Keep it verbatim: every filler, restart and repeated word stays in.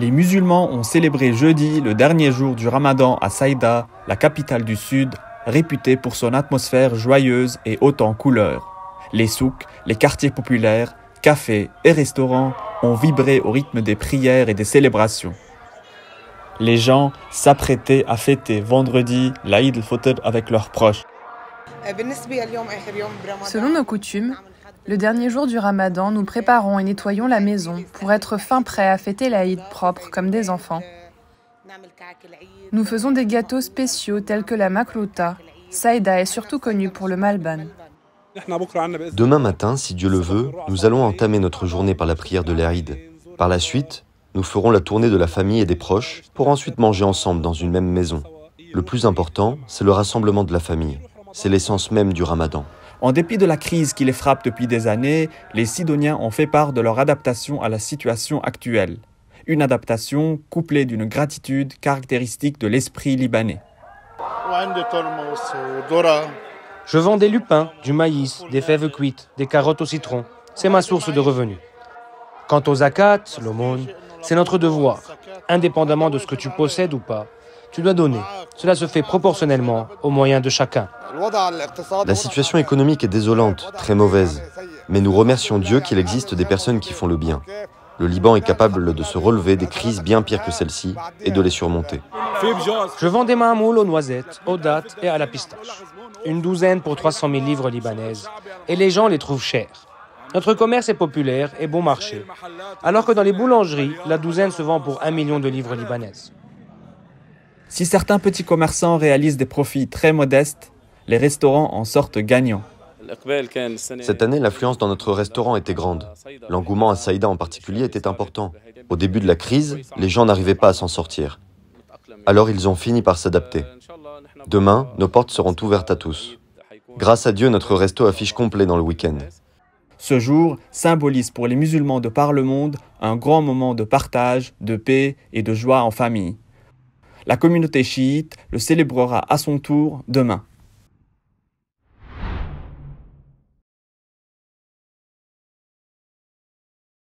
Les musulmans ont célébré jeudi le dernier jour du Ramadan à Saïda, la capitale du Sud, réputée pour son atmosphère joyeuse et haute en couleurs. Les souks, les quartiers populaires, cafés et restaurants ont vibré au rythme des prières et des célébrations. Les gens s'apprêtaient à fêter vendredi l'Aïd el-Fitr avec leurs proches. Selon nos coutumes, le dernier jour du Ramadan, nous préparons et nettoyons la maison pour être fin prêts à fêter l'Aïd propre comme des enfants. Nous faisons des gâteaux spéciaux tels que la maklouta. Saïda est surtout connue pour le Malban. Demain matin, si Dieu le veut, nous allons entamer notre journée par la prière de l'Aïd. Par la suite, nous ferons la tournée de la famille et des proches pour ensuite manger ensemble dans une même maison. Le plus important, c'est le rassemblement de la famille. C'est l'essence même du Ramadan. En dépit de la crise qui les frappe depuis des années, les Sidoniens ont fait part de leur adaptation à la situation actuelle. Une adaptation couplée d'une gratitude caractéristique de l'esprit libanais. Je vends des lupins, du maïs, des fèves cuites, des carottes au citron. C'est ma source de revenus. Quant au zakat, l'aumône, c'est notre devoir. Indépendamment de ce que tu possèdes ou pas, tu dois donner. Cela se fait proportionnellement aux moyens de chacun. La situation économique est désolante, très mauvaise. Mais nous remercions Dieu qu'il existe des personnes qui font le bien. Le Liban est capable de se relever des crises bien pires que celle-ci et de les surmonter. Je vends des maamoul aux noisettes, aux dattes et à la pistache. Une douzaine pour trois cent mille livres libanaises. Et les gens les trouvent chers. Notre commerce est populaire et bon marché. Alors que dans les boulangeries, la douzaine se vend pour un million de livres libanaises. Si certains petits commerçants réalisent des profits très modestes, les restaurants en sortent gagnants. Cette année, l'affluence dans notre restaurant était grande. L'engouement à Saïda en particulier était important. Au début de la crise, les gens n'arrivaient pas à s'en sortir. Alors ils ont fini par s'adapter. Demain, nos portes seront ouvertes à tous. Grâce à Dieu, notre resto affiche complet dans le week-end. Ce jour symbolise pour les musulmans de par le monde un grand moment de partage, de paix et de joie en famille. La communauté chiite le célébrera à son tour demain.